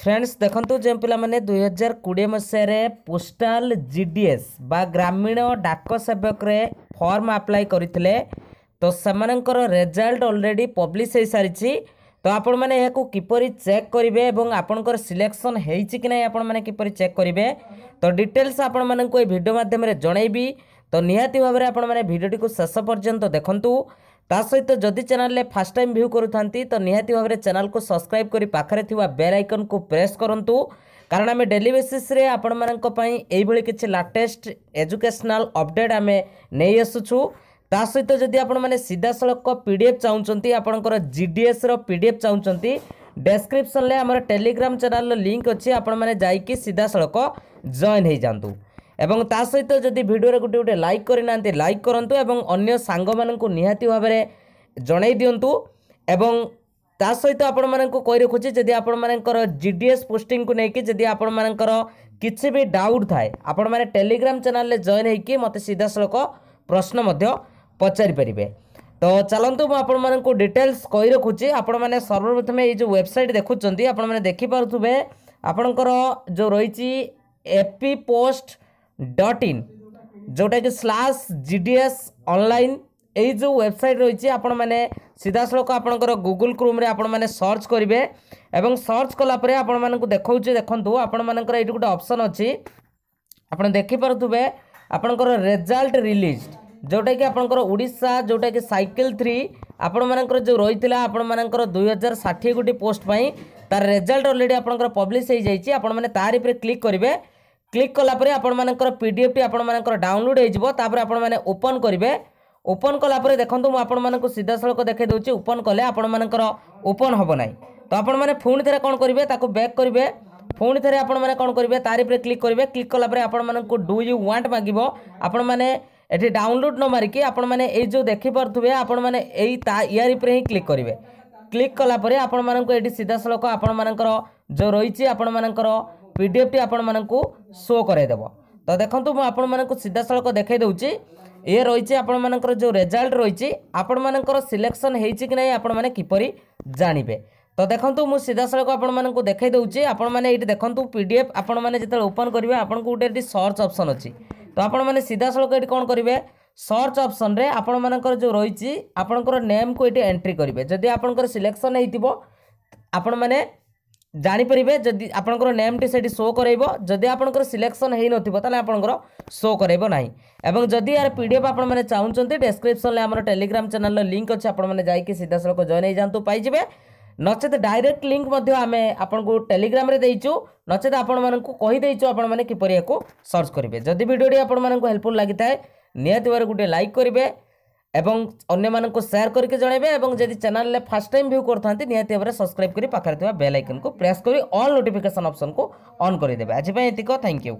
Friends देखंतु जे पिलाने 2020 मसीह रे पोस्टाल जीडीएस बा ग्रामीण डाक सेवक रे फॉर्म अप्लाई करथिले तो सेमानंकर रिजल्ट ऑलरेडी पब्लिश हो सारी तो आपण माने याकू किपरि चेक करिवे एवं आपनकर सिलेक्शन हेइछि कि नै आपण माने किपरि चेक करिवे तो डिटेल्स आपण माने को ए वीडियो माध्यम रे जणैबी तो निहाती भाव रे आपण माने वीडियो को शेष पर्यंत देखंतु ता सहित जदि चैनल ले फर्स्ट टाइम व्यू करूथांती तो निहाती भाव रे चैनल को सब्सक्राइब करी पाखरे थिवा बेल आइकन को प्रेस करंतु कारण आमे डेली बेसिस रे आपण माने को पई एई भली किछि लेटेस्ट एजुकेशनल अपडेट आमे नै आसुछु ता सहित जदि आपण माने सीधा सड़क पीडीएफ चाहूँगी आपणकर जीडीएस रो पीडीएफ चाहूँगी डेस्क्रिप्शन ले हमर टेलीग्राम चैनल लिंक अच्छी आपण माने जाइकी सीधा सड़क जॉइन हो जातु एवं ता सहित जदि वीडियो गोटे गोटे लाइक करना लाइक करूँ एवं अन्य सांग मानक निहाती भाव में जनै दिंतु एवं ता सहित आपण मानक कहि रखुछि जदि आपण मानकर जीडीएस पोस्टिंग को लेकिन जदि आपण मानकर किछि भी डाउट थाए आपण माने टेलीग्राम चैनल ले जॉइन होइकी मते सीधा सड़क प्रश्न मध्य पचारि परिबे तो चलंतु म आपण मानन को डिटेल्स कहि रखुछि आपण माने सर्वप्रथम ए जो वेबसाइट देखुचंती आपण माने देखि पारुथबे आपणकर जो रहिछि eppost.in जोटा के /gds ऑनलाइन ए जो वेबसाइट रहिछि आपण माने सीधा सलक आपणकर गूगल क्रोम रे आपण माने सर्च करिवे एवं सर्च कला परे आपण मानन को देखौछि देखंतु आपण मानकर एटु गुटे ऑप्शन अछि आपण देखि पारुथबे आपणकर रिजल्ट रिलीज जोटा कि आपणकर ओडिशा जोटा कि साइकिल 3 आपण मानकर जो रहितला आपण मानकर 2060 गोटी पोस्ट पई तार रिजल्ट ऑलरेडी आपणकर पब्लिश हो जाइछि आपण माने तार ऊपर क्लिक करिवे क्लिक कला परे आपण मानकर पीडीएफ आपण मानकर डाउनलोड हो जिवो तापर आपण माने ओपन करिवे ओपन कला परे देखंतु म आपण मानकर सीधा सळक देखे दोछि ओपन कले आपण मानकर ओपन होबो नाही तो आपण माने पुणी थरे कोन करिवे ताको बैक करिवे पुणी थरे आपण माने कोन करिवे तार ऊपर क्लिक करिवे क्लिक कला परे आपण मानकर डू यू वांट मागिवो आपण माने एटी डाउनलोड न मारिकी आपण माने ए जो देखि परथुबे आपण माने एई यार पर ही क्लिक करिवे क्लिक कला परे आपण मानन को एटी सीधा सलक आपण मानकर जो रहिछि आपण मानकर पीडीएफ टी आपण माननको शो करे देबो तो देखंतु म आपण माननको सीधा सलक देखै दउछि ए रहिछि आपण मानकर जो रिजल्ट रहिछि आपण मानकर सिलेक्शन हेछि कि नै आपण माने किपरि जानिबे तो देखंतु मु सीधा सलक आपण माननको देखै दउछि आपण माने एटी देखंतु पीडीएफ आपण माने जेते ओपन करिवे आपण को एटी सर्च ऑप्शन अछि तो आपण माने सीधा सलक एटी कोन करिवे सर्च ऑप्शन रे आपण मानकर जो रहिछि आपनकर नेम को एटी एंट्री करिवे जदि आपनकर सिलेक्शन हेतिबो आपण माने जानि परिबे जदि आपनकर नेम टी सेटी शो करैबो जदि आपनकर सिलेक्शन हे नथिबो ताले आपनकर शो करैबो नाही एवं जदि यार पीडीएफ आपण माने चाहुचंते डिस्क्रिप्शन ले हमर टेलीग्राम चैनल लो लिंक अछि आपण माने जाई के सीधा सलक जॉइन हे जानतु पाइ जिवे नचेत डायरेक्ट लिंक मध्य आमे आपन को टेलीग्राम रे देइचो नचेत आपण मानन को कहि देइचो आपण माने किपरि एको सर्च करिवे जदि वीडियो डी आपण मानन को हेल्पफुल लागि थाए नियत बारे गुटे लाइक करिवे एवं अन्य मानन को शेयर करके जणैबे एवं जदि चैनल ले फर्स्ट टाइम व्यू करथांती नियत बारे सब्सक्राइब करी पाखर थवा बेल आइकन को प्रेस करी ऑल नोटिफिकेशन ऑप्शन को ऑन करि देबे आज पय एतिको थैंक यू।